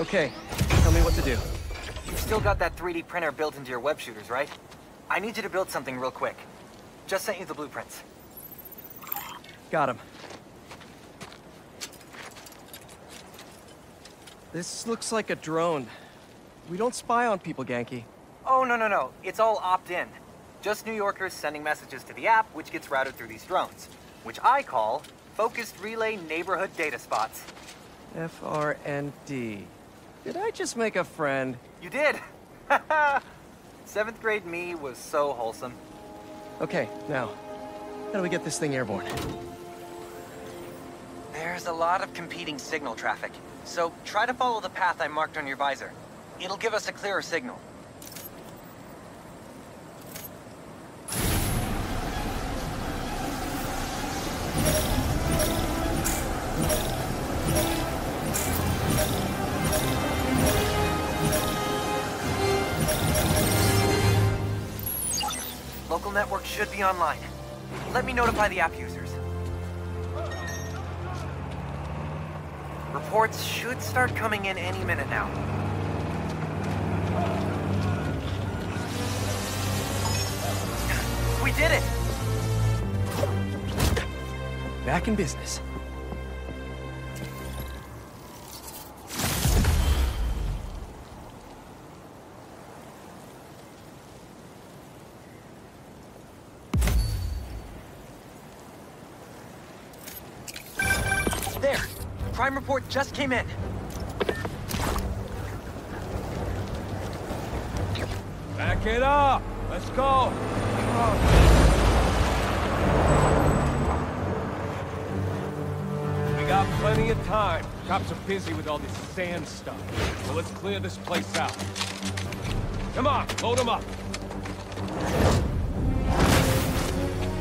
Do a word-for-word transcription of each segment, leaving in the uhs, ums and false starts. Okay, tell me what to do. You've still got that three D printer built into your web shooters, right? I need you to build something real quick. Just sent you the blueprints. Got him. This looks like a drone. We don't spy on people, Ganke. Oh, no, no, no. It's all opt-in. Just New Yorkers sending messages to the app, which gets routed through these drones, which I call Focused Relay Neighborhood Data Spots. F R N D. Did I just make a friend? You did! Seventh grade me was so wholesome. Okay, now, how do we get this thing airborne? There's a lot of competing signal traffic, so try to follow the path I marked on your visor. It'll give us a clearer signal. Local network should be online. Let me notify the app users. Reports should start coming in any minute now. We did it! Back in business. Crime report just came in. Back it up! Let's go! We got plenty of time. Cops are busy with all this sand stuff. So let's clear this place out. Come on, load him up.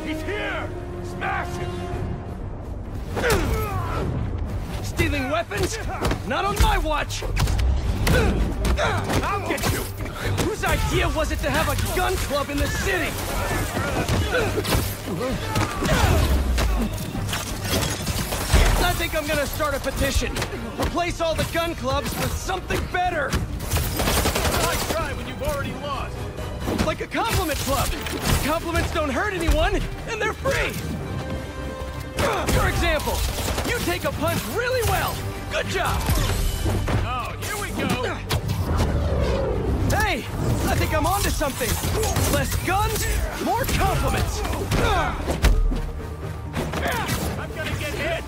He's here! Smash him! Stealing weapons? Not on my watch! I'll get you! Whose idea was it to have a gun club in the city? I think I'm gonna start a petition. Replace all the gun clubs with something better! Why try when you've already lost? Like a compliment club! Compliments don't hurt anyone, and they're free! For example, you take a punch really well. Good job. Oh, here we go. Hey, I think I'm onto something. Less guns, more compliments. I'm gonna get hit.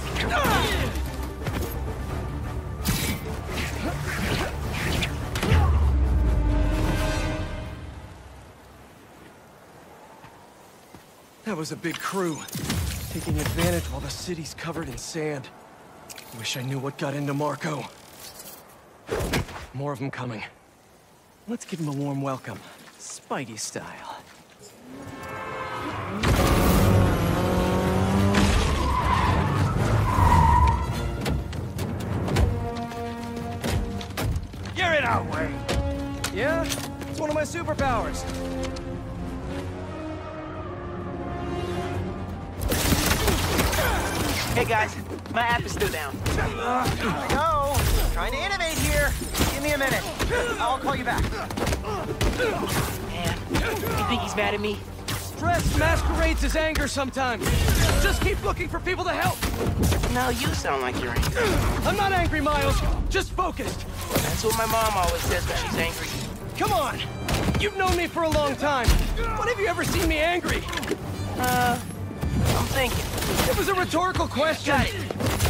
That was a big crew. Taking advantage while the city's covered in sand. Wish I knew what got into Marco. More of them coming. Let's give him a warm welcome, Spidey style. Get it out, Wayne! Yeah, it's one of my superpowers. Hey guys, my app is still down. I know. I'm trying to innovate here. Give me a minute. I'll call you back. Man, you think he's mad at me? Stress masquerades as anger sometimes. Just keep looking for people to help. Now you sound like you're angry. I'm not angry, Miles. Just focused. That's what my mom always says when she's angry. Come on. You've known me for a long time. When have you ever seen me angry? Uh, I'm thinking. It was a rhetorical question. Got it.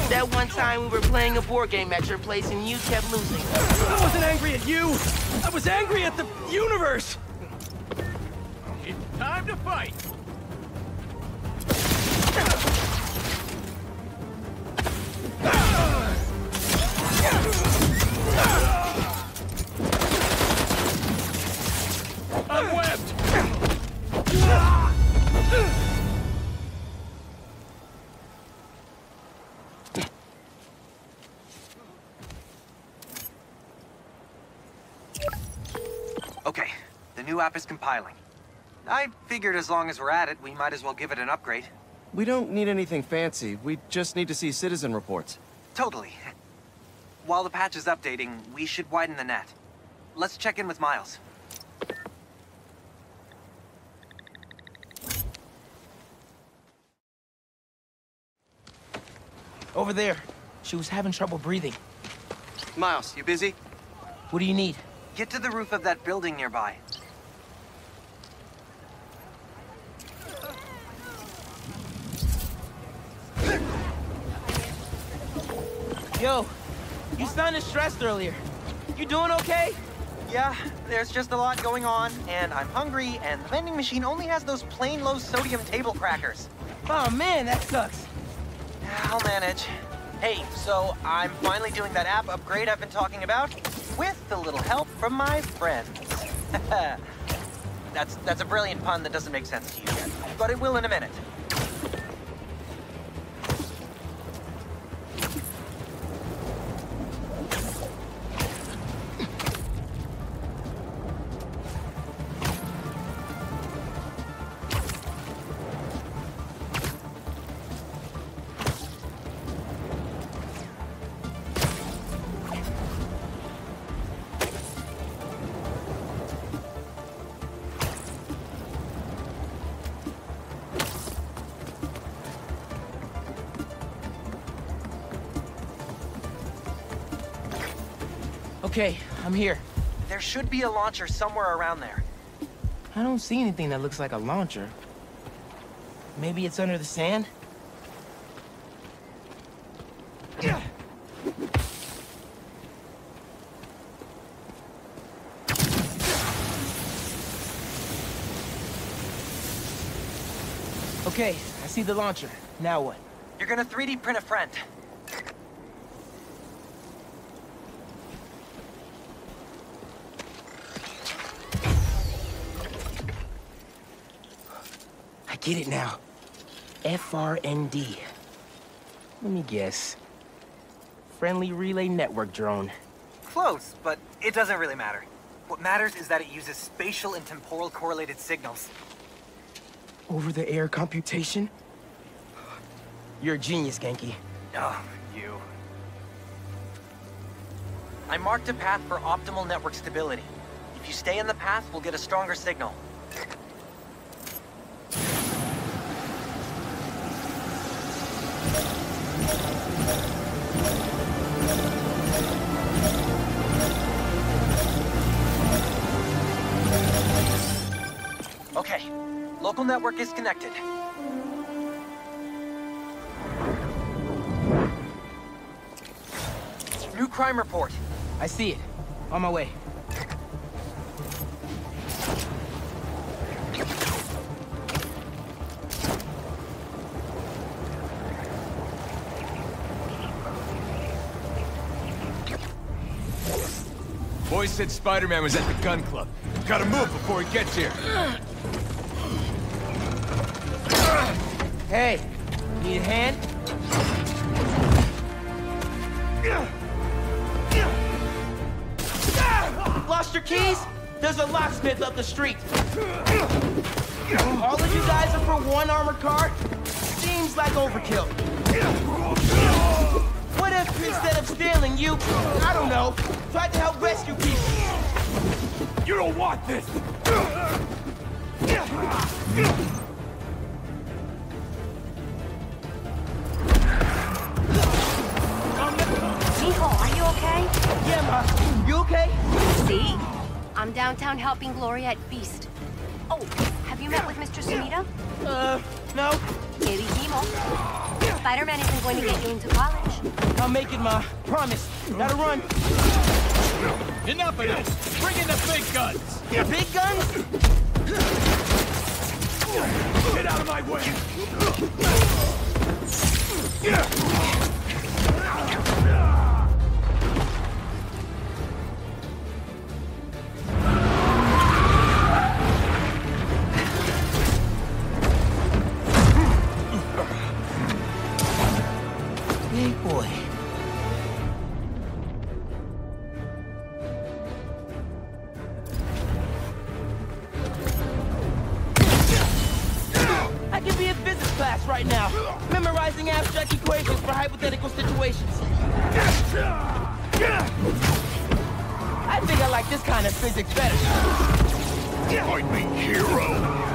That one time we were playing a board game at your place and you kept losing. I wasn't angry at you. I was angry at the universe. It's time to fight. I'm webbed. Okay, the new app is compiling. I figured as long as we're at it, we might as well give it an upgrade. We don't need anything fancy. We just need to see citizen reports. Totally. While the patch is updating, we should widen the net. Let's check in with Miles. Over there. She was having trouble breathing. Miles, you busy? What do you need? Get to the roof of that building nearby. Yo, you sounded stressed earlier. You doing okay? Yeah, there's just a lot going on, and I'm hungry, and the vending machine only has those plain low-sodium table crackers. Oh man, that sucks. I'll manage. Hey, so I'm finally doing that app upgrade I've been talking about, with a little help from my friends. That's, that's a brilliant pun that doesn't make sense to you yet, but it will in a minute. Okay, I'm here. There should be a launcher somewhere around there. I don't see anything that looks like a launcher. Maybe it's under the sand? Yeah. Okay, I see the launcher. Now what? You're gonna three D print a friend. Get it now. F R N D. Let me guess. Friendly Relay Network Drone. Close, but it doesn't really matter. What matters is that it uses spatial and temporal correlated signals. Over-the-air computation? You're a genius, Genki. Oh, you. I marked a path for optimal network stability. If you stay in the path, we'll get a stronger signal. Okay, local network is connected. New crime report. I see it. On my way. Boy said Spider-Man was at the gun club. Gotta move before he gets here. Hey, need a hand? Lost your keys? There's a locksmith up the street. All of you guys are for one armored car? Seems like overkill. What if, instead of stealing, you, I don't know, tried to help rescue people? You don't want this! Yeah, Ma. You okay? See? I'm downtown helping Gloria at Feast. Oh, have you met with Mister Sunita? Uh, no. Que dijimos? Spider-Man isn't going to get you into college. I'll make it, Ma. Promise. Gotta run. Enough of this. Bring in the big guns. The big guns? Get out of my way. Yeah. Now, memorizing abstract equations for hypothetical situations. I think I like this kind of physics better. Find me, hero.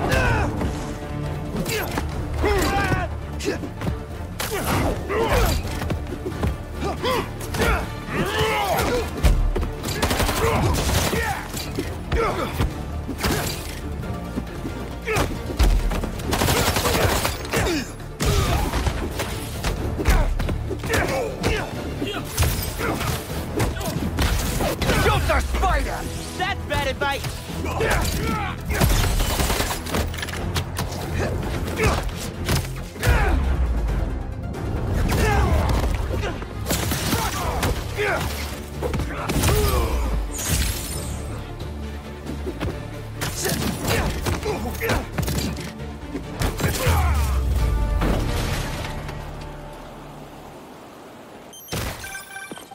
Shoot the spider! That's bad advice!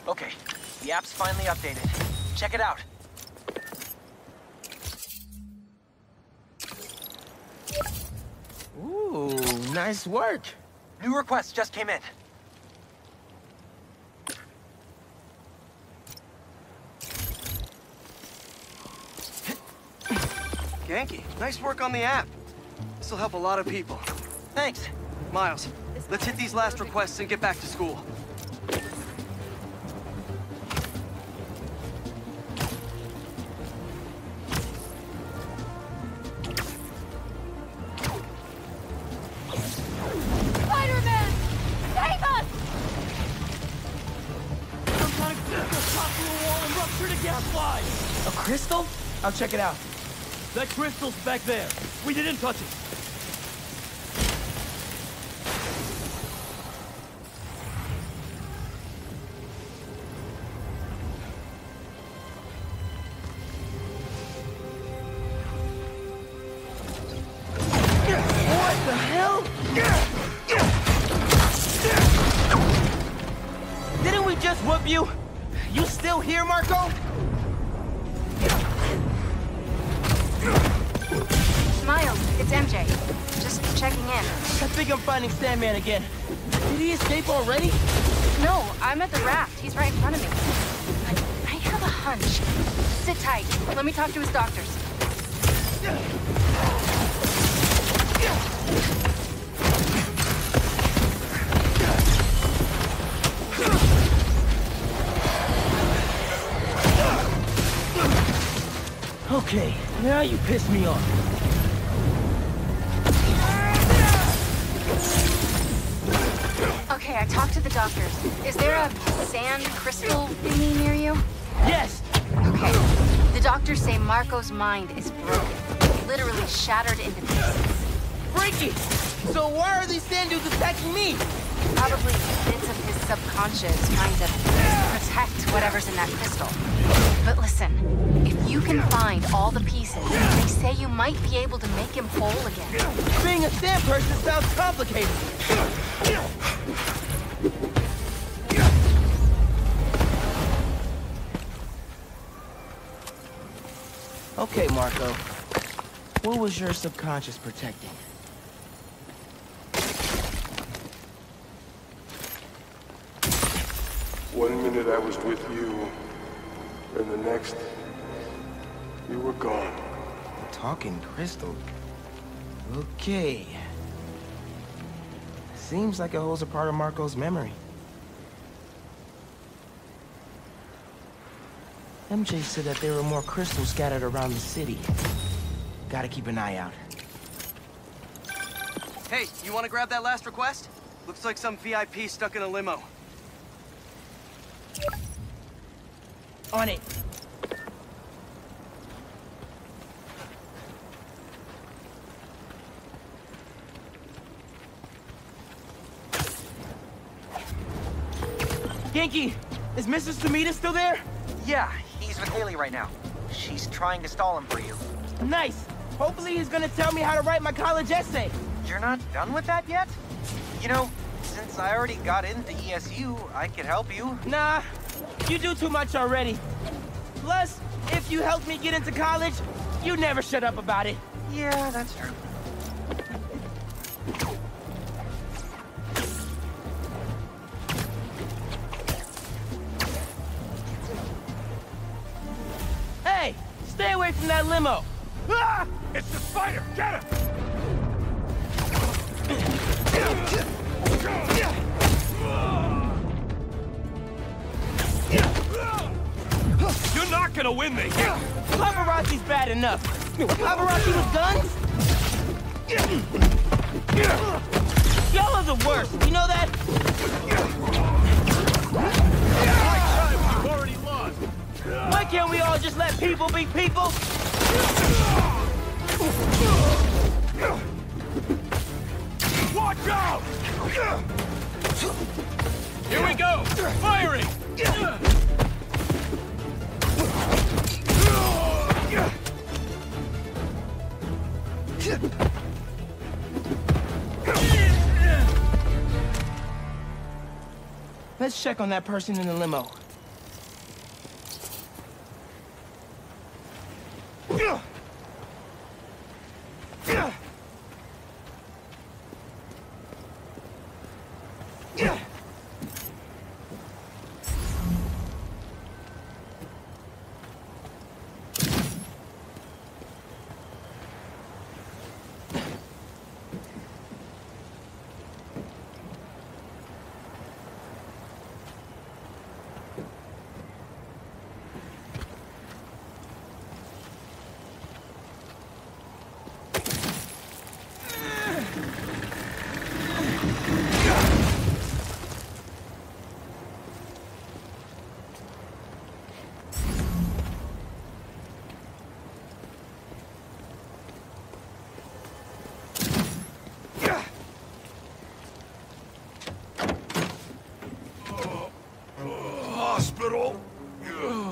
Okay, the app's finally updated. Check it out. Ooh, nice work. New request just came in. Ganke, nice work on the app. This will help a lot of people. Thanks. Miles, let's hit these last requests and get back to school. I'll check it out. That crystal's back there. We didn't touch it. Man again. Did he escape already? No, I'm at the raft. He's right in front of me. But I have a hunch. Sit tight. Let me talk to his doctors. Okay, now you piss me off. Okay, I talked to the doctors. Is there a sand crystal thingy near you? Yes! Okay. The doctors say Marco's mind is broken. Literally shattered into pieces. Freaky! So why are these sand dudes attacking me? Probably bits of his subconscious trying to protect whatever's in that crystal. But listen, if you can find all the pieces, they say you might be able to make him whole again. Being a sand person sounds complicated. Okay, Marco. What was your subconscious protecting? One minute I was with you, and the next, you were gone. Talking crystal? Okay. Seems like it holds a part of Marco's memory. M J said that there were more crystals scattered around the city. Gotta keep an eye out. Hey, you wanna grab that last request? Looks like some V I P stuck in a limo. On it. Genki, is Missus Sumida still there? Yeah, he's with Haley right now. She's trying to stall him for you. Nice. Hopefully he's gonna tell me how to write my college essay. You're not done with that yet? You know, since I already got into E S U, I could help you. Nah, you do too much already. Plus, if you helped me get into college, you never shut up about it. Yeah, that's true. Stay away from that limo! Ah! It's the spider! Get him! You're not gonna win me! Paparazzi's bad enough! Paparazzi with guns? Y'all are the worst, you know that? Time, we've already lost. Why can't we all just let people be people? Watch out! Here we go! Firing! Let's check on that person in the limo.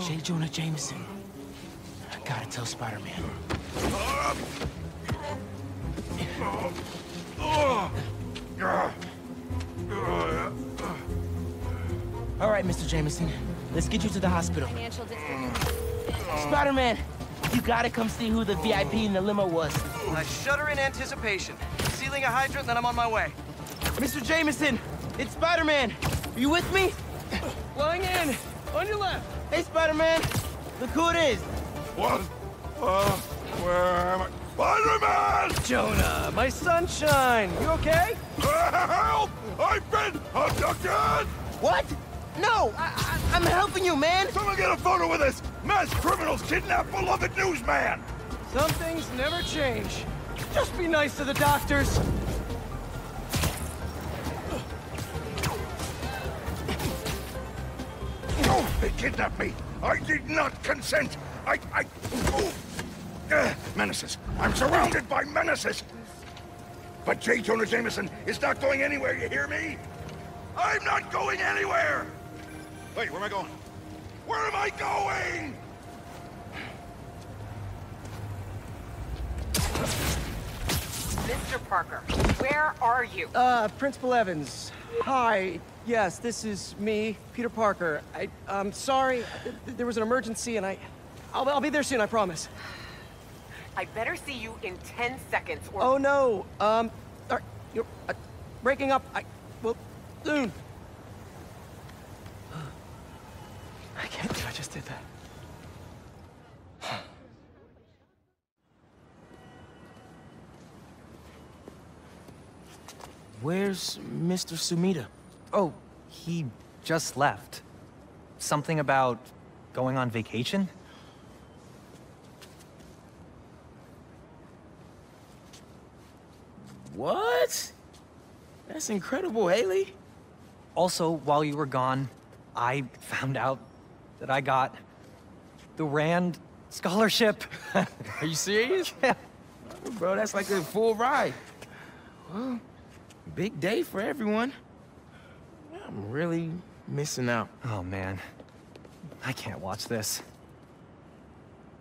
J. Jonah Jameson. I gotta tell Spider-Man. All right, Mister Jameson. Let's get you to the hospital. Spider-Man, you gotta come see who the V I P in the limo was. I shudder in anticipation. Sealing a hydrant, then I'm on my way. Mister Jameson, it's Spider-Man. Are you with me? Flying in. On your left! Hey, Spider-Man! Look who it is! What? Uh, where am I? Spider-Man! Jonah, my sunshine! You okay? Help! I've been abducted! What? No! I, I, I'm helping you, man! Someone get a photo with this! Mass criminals kidnap beloved newsman! Some things never change. Just be nice to the doctors! They kidnapped me! I did not consent! I... I... Oh. Uh, menaces! I'm surrounded by menaces! But J. Jonah Jameson is not going anywhere, you hear me? I'm not going anywhere! Wait, where am I going? Where am I going?! Mister Parker, where are you? Uh, Principal Evans. Hi. Yes, this is me, Peter Parker. I, I'm sorry, there was an emergency and I... I'll, I'll be there soon, I promise. I better see you in ten seconds or... Oh no, um, are, you're uh, breaking up, I... well, soon. I can't believe I just did that. Where's Mister Sumida? Oh, he just left. Something about going on vacation? What? That's incredible, Haley. Also, while you were gone, I found out that I got the Rand scholarship. Are you serious? Yeah. Bro, that's like a full ride. Well, big day for everyone. I'm really missing out. Oh, man. I can't watch this.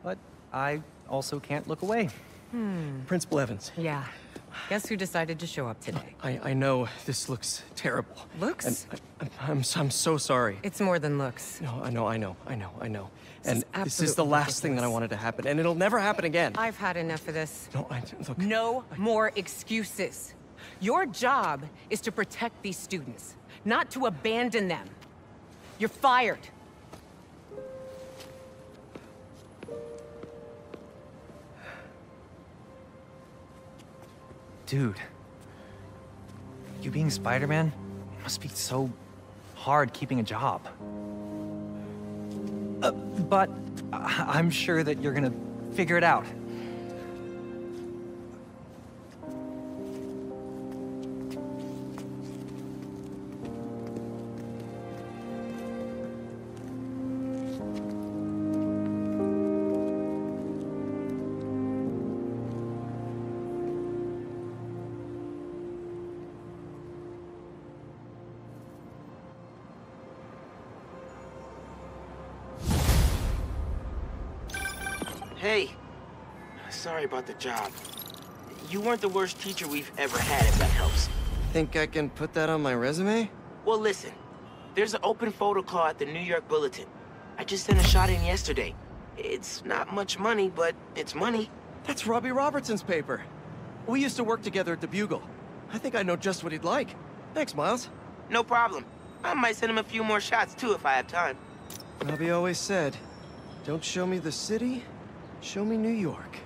But I also can't look away. Hmm. Principal Evans. Yeah. Guess who decided to show up today? I, I know this looks terrible. Looks? And I, I'm, I'm, I'm so sorry. It's more than looks. No, I know, I know, I know, I know. And this is the last thing that I wanted to happen, and it'll never happen again. I've had enough of this. No, I, look. No I, more excuses. Your job is to protect these students. Not to abandon them. You're fired. Dude, you being Spider-Man, it must be so hard keeping a job. Uh, but I I'm sure that you're gonna figure it out. About the job. You weren't the worst teacher we've ever had, if that helps. Think I can put that on my resume? Well, listen. There's an open photo call at the New York Bulletin. I just sent a shot in yesterday. It's not much money, but it's money. That's Robbie Robertson's paper. We used to work together at the Bugle. I think I know just what he'd like. Thanks, Miles. No problem. I might send him a few more shots, too, if I have time. Robbie always said, don't show me the city, show me New York.